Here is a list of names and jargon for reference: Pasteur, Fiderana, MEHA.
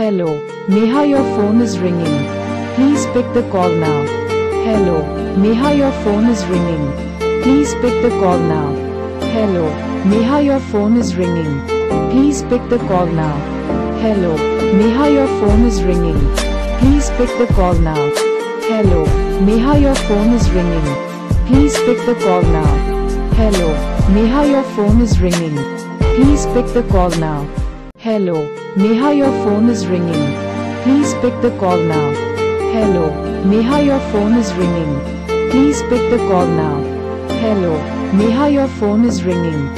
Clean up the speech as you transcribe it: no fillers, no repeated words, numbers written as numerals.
Hello, Meha, your phone is ringing. Please pick the call now. Hello, Meha, your phone is ringing. Please pick the call now. Hello, Meha, your phone is ringing. Please pick the call now. Hello, Meha, your phone is ringing. Please pick the call now. Hello, Meha, your phone is ringing. Please pick the call now. Hello, Meha, your phone is ringing. Please pick the call now. Hello, Meha, your phone is ringing. Please pick the call now. Hello, Meha, your phone is ringing. Please pick the call now. Hello, Meha, your phone is ringing.